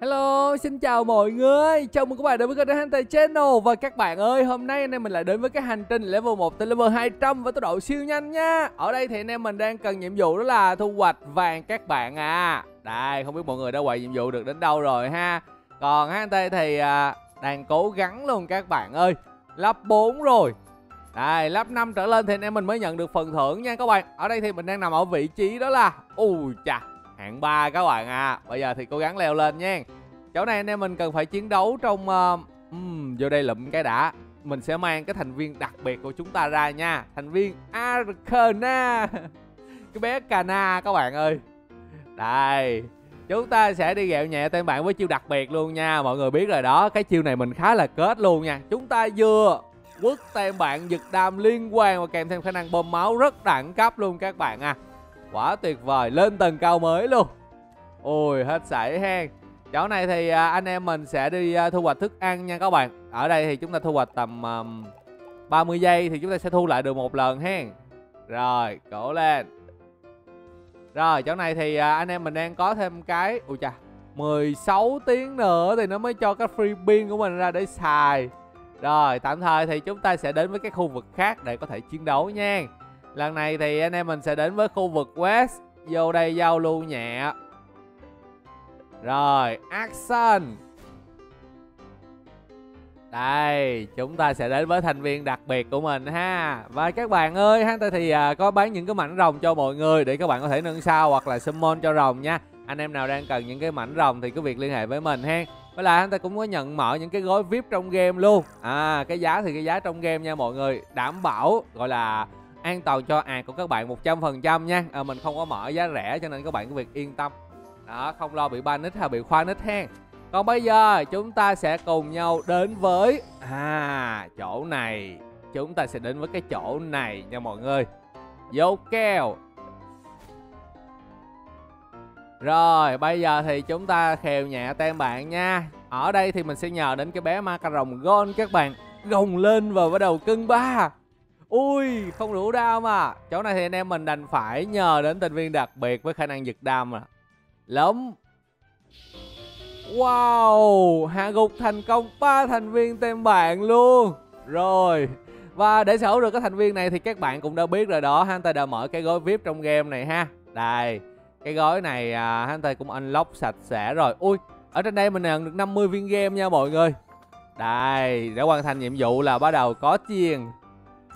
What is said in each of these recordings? Hello, xin chào mọi người. Chào mừng các bạn đến với kênh HNT Channel. Và các bạn ơi, hôm nay anh em mình lại đến với cái hành trình level 1 tới level 200 với tốc độ siêu nhanh nha. Ở đây thì anh em mình đang cần nhiệm vụ đó là thu hoạch vàng các bạn à. Đây, không biết mọi người đã hoàn nhiệm vụ được đến đâu rồi ha. Còn HNT thì đang cố gắng luôn các bạn ơi. Lắp 4 rồi. Đây, lắp 5 trở lên thì anh em mình mới nhận được phần thưởng nha các bạn. Ở đây thì mình đang nằm ở vị trí đó là ui chà, hạng 3 các bạn à. Bây giờ thì cố gắng leo lên nha. Chỗ này anh em mình cần phải chiến đấu trong vô đây lụm cái đã. Mình sẽ mang cái thành viên đặc biệt của chúng ta ra nha. Thành viên Arkana. Cái bé Kana các bạn ơi. Đây, chúng ta sẽ đi gẹo nhẹ tên bạn với chiêu đặc biệt luôn nha. Mọi người biết rồi đó, cái chiêu này mình khá là kết luôn nha. Chúng ta vừa quất tên bạn giật đam liên quan và kèm thêm khả năng bơm máu rất đẳng cấp luôn các bạn à. Quá tuyệt vời, lên tầng cao mới luôn. Ôi hết sảy hen. Chỗ này thì anh em mình sẽ đi thu hoạch thức ăn nha các bạn. Ở đây thì chúng ta thu hoạch tầm 30 giây thì chúng ta sẽ thu lại được một lần hen. Rồi, cổ lên. Rồi, chỗ này thì anh em mình đang có thêm cái ui chà, 16 tiếng nữa thì nó mới cho cái free pin của mình ra để xài. Rồi, tạm thời thì chúng ta sẽ đến với cái khu vực khác để có thể chiến đấu nha. Lần này thì anh em mình sẽ đến với khu vực West. Vô đây giao lưu nhẹ. Rồi, action. Đây, chúng ta sẽ đến với thành viên đặc biệt của mình ha. Và các bạn ơi, HNT thì có bán những cái mảnh rồng cho mọi người để các bạn có thể nâng sao hoặc là summon cho rồng nha. Anh em nào đang cần những cái mảnh rồng thì cứ việc liên hệ với mình ha. Với lại HNT cũng có nhận mở những cái gói VIP trong game luôn. À, cái giá thì cái giá trong game nha mọi người. Đảm bảo gọi là an toàn cho ạc của các bạn 100% nha. Mình không có mở giá rẻ cho nên các bạn cứ việc yên tâm. Đó, không lo bị ban nít hay bị khoa nít hen. Còn bây giờ chúng ta sẽ cùng nhau đến với chỗ này. Chúng ta sẽ đến với cái chỗ này nha mọi người. Vô kèo. Rồi bây giờ thì chúng ta khều nhẹ tên bạn nha. Ở đây thì mình sẽ nhờ đến cái bé Macaron Gold các bạn. Gồng lên và bắt đầu cân 3. Ui không đủ đam mà. Chỗ này thì anh em mình đành phải nhờ đến thành viên đặc biệt với khả năng giật đam à. Lắm. Wow, hạ gục thành công 3 thành viên tên bạn luôn. Rồi, và để sở hữu được cái thành viên này thì các bạn cũng đã biết rồi đó. HNT đã mở cái gói VIP trong game này ha. Đây, cái gói này HNT cũng unlock sạch sẽ rồi. Ui, ở trên đây mình nhận được 50 viên game nha mọi người. Đây, để hoàn thành nhiệm vụ là bắt đầu có chiên.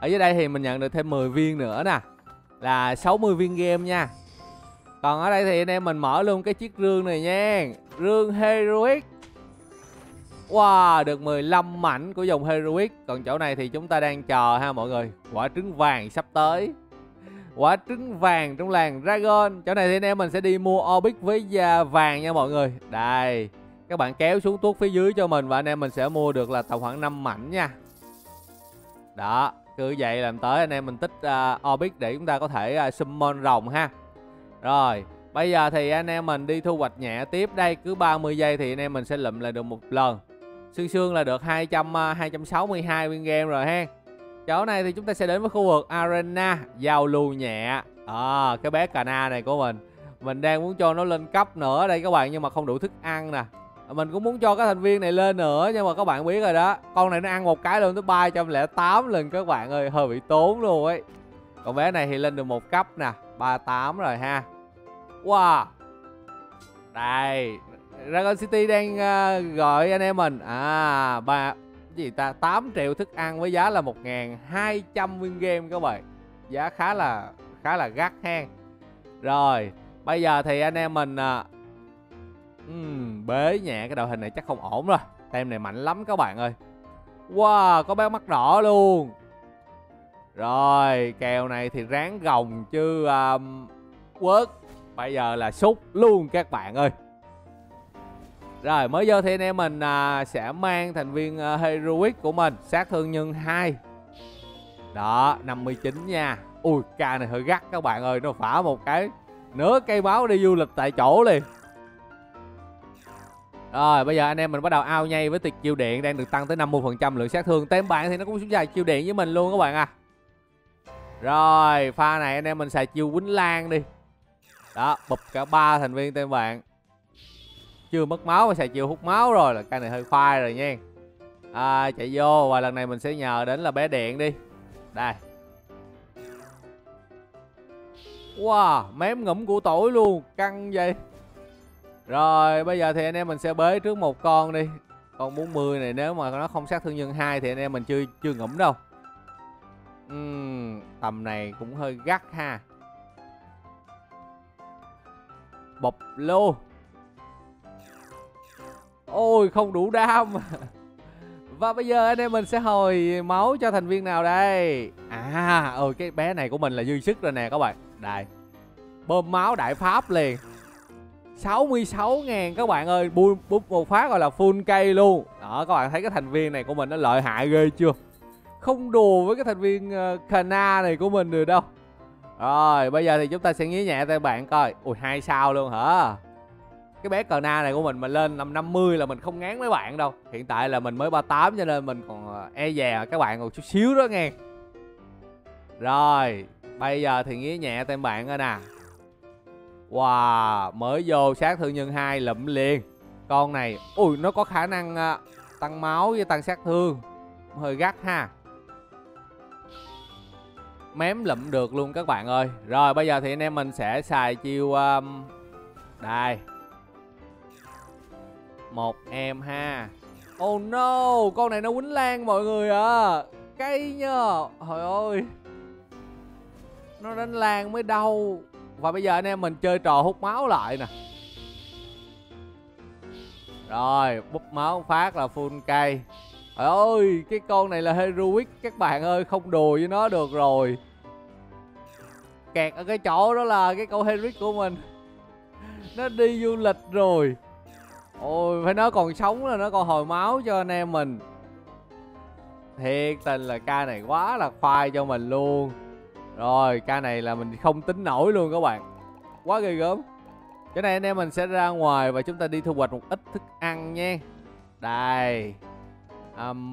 Ở dưới đây thì mình nhận được thêm 10 viên nữa nè. Là 60 viên game nha. Còn ở đây thì anh em mình mở luôn cái chiếc rương này nha. Rương Heroic. Wow, được 15 mảnh của dòng Heroic. Còn chỗ này thì chúng ta đang chờ ha mọi người. Quả trứng vàng sắp tới. Quả trứng vàng trong làng Dragon. Chỗ này thì anh em mình sẽ đi mua Orbit với vàng nha mọi người. Đây, các bạn kéo xuống tuốt phía dưới cho mình. Và anh em mình sẽ mua được là tầm khoảng 5 mảnh nha. Đó, cứ vậy làm tới anh em mình tích Orbit để chúng ta có thể summon rồng ha. Rồi, bây giờ thì anh em mình đi thu hoạch nhẹ tiếp đây. Cứ 30 giây thì anh em mình sẽ lụm lại được một lần. Sương sương là được 262 viên game rồi ha. Chỗ này thì chúng ta sẽ đến với khu vực Arena. Giao lưu nhẹ. Cái bé cà na này của mình. Mình đang muốn cho nó lên cấp nữa đây các bạn. Nhưng mà không đủ thức ăn nè. Mình cũng muốn cho cái thành viên này lên nữa. Nhưng mà các bạn biết rồi đó. Con này nó ăn một cái lên tới 308 lần các bạn ơi. Hơi bị tốn luôn ấy. Còn bé này thì lên được một cấp nè. 38 rồi ha. Wow. Đây, Dragon City đang gọi anh em mình 8 triệu thức ăn với giá là 1.200 viên game các bạn. Giá khá là gắt ha. Rồi, bây giờ thì anh em mình bế nhẹ cái đội hình này chắc không ổn rồi. Tem này mạnh lắm các bạn ơi. Wow, có bé mắt đỏ luôn. Rồi, kèo này thì ráng gồng chứ quớt. Bây giờ là xúc luôn các bạn ơi. Rồi, mới vô thì anh em mình sẽ mang thành viên Heroic của mình. Sát thương nhân 2. Đó, 59 nha. Ui, ca này hơi gắt các bạn ơi. Nó phả một cái nửa cây máu đi du lịch tại chỗ liền. Rồi, bây giờ anh em mình bắt đầu ao nhay với tuyệt chiêu điện. Đang được tăng tới 50% lượng sát thương. Tên bạn thì nó cũng xuống dài chiêu điện với mình luôn các bạn à. Rồi, pha này anh em mình xài chiêu quýnh lan đi. Đó, bụp cả 3 thành viên tên bạn. chưa mất máu, xài chiều hút máu rồi là cây này hơi khoai rồi nha. À, chạy vô và lần này mình sẽ nhờ đến là bé điện đi. Đây. Wow, mém ngủm của tỏi luôn, căng vậy. Rồi bây giờ thì anh em mình sẽ bế trước một con đi. Con 40 này nếu mà nó không sát thương nhân 2 thì anh em mình chưa ngủm đâu. Tầm này cũng hơi gắt ha. Bọc lô. Ôi không đủ đam. Và bây giờ anh em mình sẽ hồi máu cho thành viên nào đây. À ôi cái bé này của mình là dư sức rồi nè các bạn. Đây. Bơm máu đại pháp liền. 66.000 các bạn ơi. Búp một phát gọi là full cây luôn. Đó các bạn thấy cái thành viên này của mình nó lợi hại ghê chưa. Không đùa với cái thành viên Kana này của mình được đâu. Rồi bây giờ thì chúng ta sẽ nghĩ nhẹ các bạn coi. Ui 2 sao luôn hả. Cái bé Kana này của mình mà lên 50 là mình không ngán mấy bạn đâu. Hiện tại là mình mới 38 cho nên mình còn e dè các bạn còn chút xíu đó nghe. Rồi bây giờ thì nghĩ nhẹ các bạn coi nè. Wow, mới vô sát thương nhân 2 lụm liền. Con này, ui nó có khả năng tăng máu với tăng sát thương. Hơi gắt ha. Mém lụm được luôn các bạn ơi. Rồi bây giờ thì anh em mình sẽ xài chiêu đây. Một em ha. Oh no, con này nó quýnh lan mọi người à. Cây nhờ. Trời ơi. Nó đánh lan mới đau. Và bây giờ anh em mình chơi trò hút máu lại nè. Rồi búp máu phát là full cây. Trời ơi cái con này là Heroic các bạn ơi. Không đùa với nó được rồi. Kẹt ở cái chỗ đó là cái con Heroic của mình. Nó đi du lịch rồi. Ôi phải nói còn sống là nó còn hồi máu cho anh em mình. Thiệt tình là ca này quá là khoai cho mình luôn. Rồi ca này là mình không tính nổi luôn các bạn. Quá ghê gớm. Cái này anh em mình sẽ ra ngoài và chúng ta đi thu hoạch một ít thức ăn nha. Đây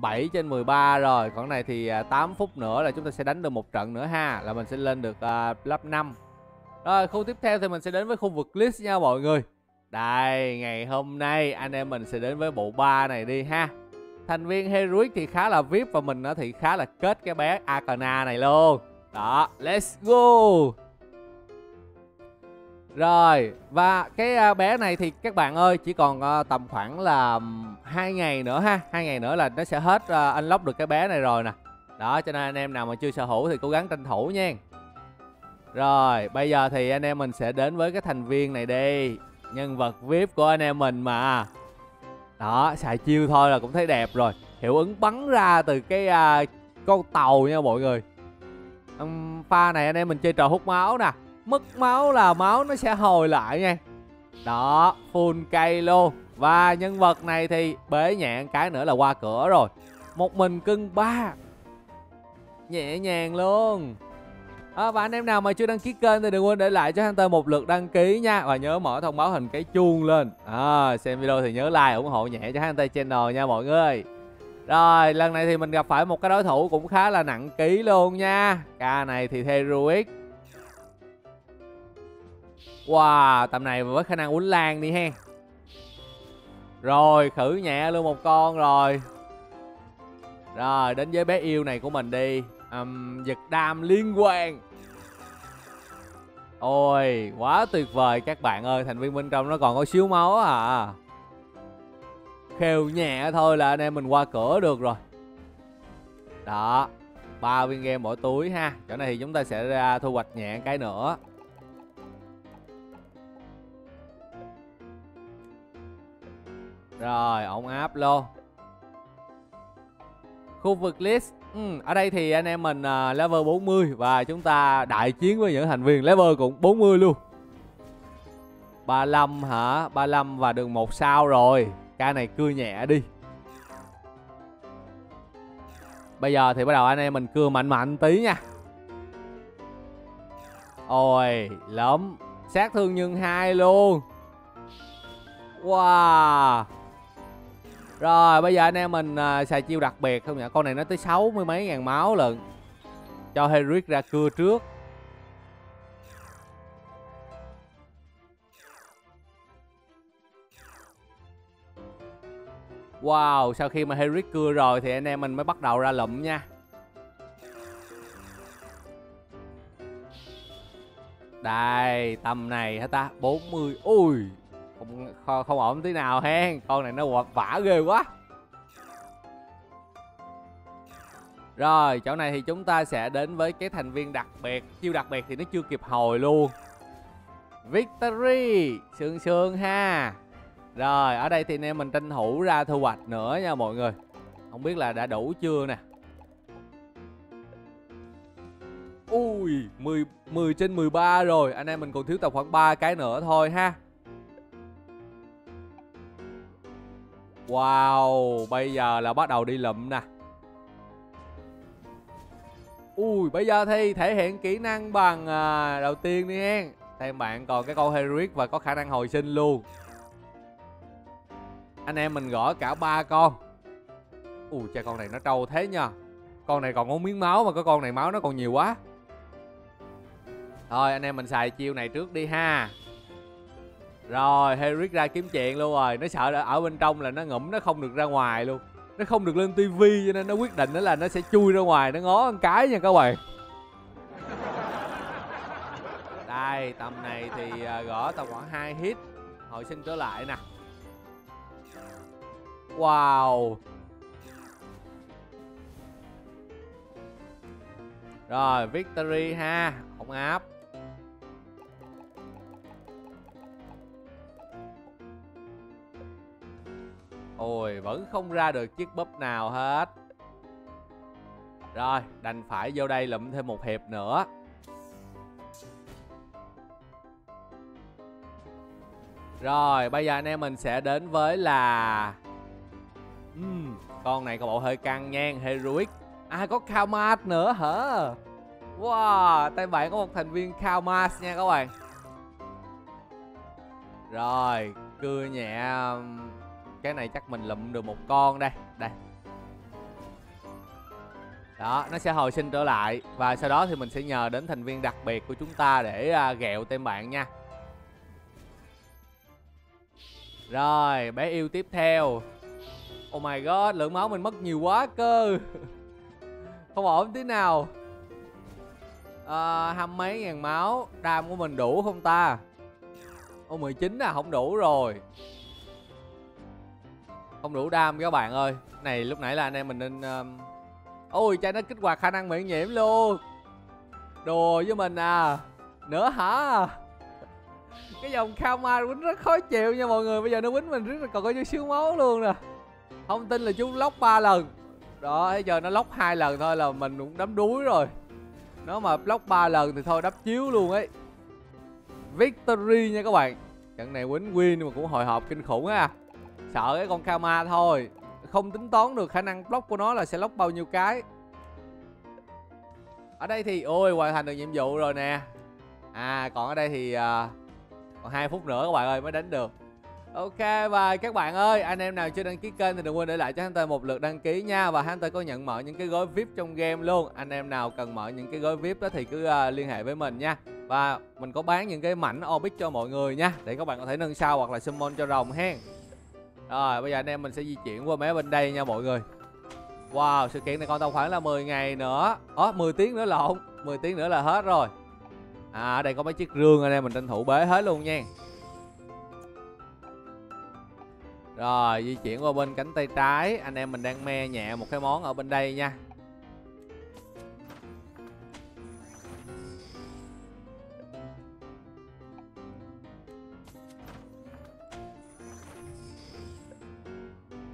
7/13 rồi. Còn này thì 8 phút nữa là chúng ta sẽ đánh được một trận nữa ha. Là mình sẽ lên được level 5. Rồi khu tiếp theo thì mình sẽ đến với khu vực list nha mọi người. Đây ngày hôm nay anh em mình sẽ đến với bộ 3 này đi ha. Thành viên Heroic thì khá là VIP. Và mình nó thì khá là kết cái bé Arkana này luôn. Đó, let's go. Rồi, và cái bé này thì các bạn ơi, chỉ còn tầm khoảng là 2 ngày nữa ha. 2 ngày nữa là nó sẽ hết unlock được cái bé này rồi nè. Đó, cho nên anh em nào mà chưa sở hữu thì cố gắng tranh thủ nha. Rồi, bây giờ thì anh em mình sẽ đến với cái thành viên này đi. Nhân vật VIP của anh em mình mà. Đó, xài chiêu thôi là cũng thấy đẹp rồi. Hiệu ứng bắn ra từ cái con tàu nha mọi người. Pha này anh em mình chơi trò hút máu nè. Mất máu là máu nó sẽ hồi lại nha. Đó full cây luôn. Và nhân vật này thì bế nhẹ cái nữa là qua cửa rồi. Một mình cưng 3. Nhẹ nhàng luôn và anh em nào mà chưa đăng ký kênh thì đừng quên để lại cho HNT một lượt đăng ký nha. Và nhớ mở thông báo hình cái chuông lên xem video thì nhớ like ủng hộ nhẹ cho HNT Channel nha mọi người. Rồi lần này thì mình gặp phải một cái đối thủ cũng khá là nặng ký luôn nha. Ca này thì Heroic. Wow tầm này với khả năng uốn lan đi hen. Rồi khử nhẹ luôn một con rồi. Rồi đến với bé yêu này của mình đi. Giật đam liên quan. Ôi quá tuyệt vời các bạn ơi. Thành viên bên trong nó còn có xíu máu à. Khều nhẹ thôi là anh em mình qua cửa được rồi. Đó 3 viên game mỗi túi ha. Chỗ này thì chúng ta sẽ ra thu hoạch nhẹ cái nữa. Rồi ổn áp luôn. Khu vực list ở đây thì anh em mình level 40. Và chúng ta đại chiến với những thành viên level cũng 40 luôn. 35 hả. 35 và đường 1 sao rồi. Cái này cưa nhẹ đi. Bây giờ thì bắt đầu anh em mình cưa mạnh mạnh tí nha. Ôi lắm. Sát thương nhân 2 luôn. Wow. Rồi bây giờ anh em mình xài chiêu đặc biệt không nhỉ. Con này nó tới 60 mấy ngàn máu lận. Cho Heroic ra cưa trước. Wow, sau khi mà Heroic cưa rồi thì anh em mình mới bắt đầu ra lụm nha. Đây, tầm này hả ta? 40. Ui, không ổn tí nào hen. Con này nó quật vả ghê quá. Rồi, chỗ này thì chúng ta sẽ đến với cái thành viên đặc biệt. Chiêu đặc biệt thì nó chưa kịp hồi luôn. Victory, sương sương ha. Rồi, ở đây thì anh em mình tranh thủ ra thu hoạch nữa nha mọi người. Không biết là đã đủ chưa nè. Ui, 10 trên 13 rồi. Anh em mình còn thiếu tầm khoảng 3 cái nữa thôi ha. Wow, bây giờ là bắt đầu đi lụm nè. Ui, bây giờ thì thể hiện kỹ năng bằng đầu tiên đi hen. Thêm bạn còn cái con Heroic và có khả năng hồi sinh luôn. Anh em mình gõ cả 3 con. Ui, cha con này nó trâu thế nha. Con này còn có miếng máu mà cái con này máu nó còn nhiều quá. Thôi anh em mình xài chiêu này trước đi ha. Rồi, Heroic ra kiếm chuyện luôn rồi. Nó sợ ở bên trong là nó ngủm, nó không được ra ngoài luôn. Nó không được lên tivi cho nên nó quyết định đó là nó sẽ chui ra ngoài, nó ngó một cái nha các bạn. Đây, tầm này thì gõ tầm khoảng 2 hit. Hồi sinh trở lại nè. Wow. Rồi, Victory ha. Không áp. Ôi, vẫn không ra được chiếc búp nào hết. Rồi, đành phải vô đây lụm thêm một hiệp nữa. Rồi, bây giờ anh em mình sẽ đến với là con này có bộ hơi căng nhan, Heroic. À, có Kalmat nữa hả? Wow, tay bạn có một thành viên Kalmat nha các bạn. Rồi, cưa nhẹ. Cái này chắc mình lụm được một con đây. Đây. Đó, nó sẽ hồi sinh trở lại. Và sau đó thì mình sẽ nhờ đến thành viên đặc biệt của chúng ta để ghẹo tên bạn nha. Rồi, bé yêu tiếp theo. Oh my god, lượng máu mình mất nhiều quá cơ. Không ổn tí nào. Hăm mấy ngàn máu. Đam của mình đủ không ta? Ô 19 à, không đủ rồi. Không đủ đam các bạn ơi. Này lúc nãy là anh em mình nên ôi cha, nó kích hoạt khả năng miễn nhiễm luôn. Đùa với mình à. Nữa hả? Cái dòng Kalmat quýnh rất khó chịu nha mọi người. Bây giờ nó quýnh mình rất là còn có chút xíu máu luôn nè. Không tin là chú lóc 3 lần. Đó, giờ nó lóc 2 lần thôi là mình cũng đấm đuối rồi. Nó mà lóc 3 lần thì thôi đắp chiếu luôn ấy. Victory nha các bạn. Trận này quýnh win mà cũng hồi hộp kinh khủng á. Sợ cái con Kalmat thôi. Không tính toán được khả năng block của nó là sẽ block bao nhiêu cái. Ở đây thì ôi, hoàn thành được nhiệm vụ rồi nè. À, còn ở đây thì còn 2 phút nữa các bạn ơi mới đến được. Ok, và các bạn ơi, anh em nào chưa đăng ký kênh thì đừng quên để lại cho HNT một lượt đăng ký nha. Và HNT có nhận mở những cái gói VIP trong game luôn. Anh em nào cần mở những cái gói VIP đó thì cứ liên hệ với mình nha. Và mình có bán những cái mảnh Orbit cho mọi người nha, để các bạn có thể nâng sao hoặc là summon cho rồng hen. Rồi, bây giờ anh em mình sẽ di chuyển qua mé bên đây nha mọi người. Wow, sự kiện này còn tầm khoảng là 10 ngày nữa. 10 tiếng nữa lộn, 10 tiếng nữa là hết rồi. À, ở đây có mấy chiếc rương, anh em mình tranh thủ bế hết luôn nha. Rồi, di chuyển qua bên cánh tay trái. Anh em mình đang me nhẹ một cái món ở bên đây nha.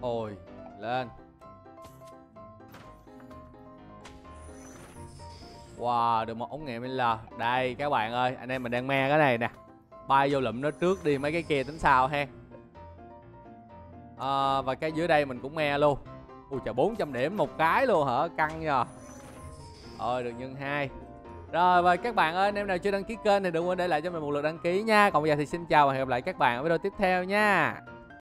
Ôi, lên. Wow, được một ống nghiệm L. Đây các bạn ơi, anh em mình đang me cái này nè. Bay vô lụm nó trước đi, mấy cái kia tính sao ha. Và cái dưới đây mình cũng me luôn. Ui trời, 400 điểm một cái luôn hả? Căng nhờ. Ôi, được nhân 2. Rồi, và các bạn ơi, anh em nào chưa đăng ký kênh thì đừng quên để lại cho mình một lượt đăng ký nha. Còn bây giờ thì xin chào và hẹn gặp lại các bạn ở video tiếp theo nha.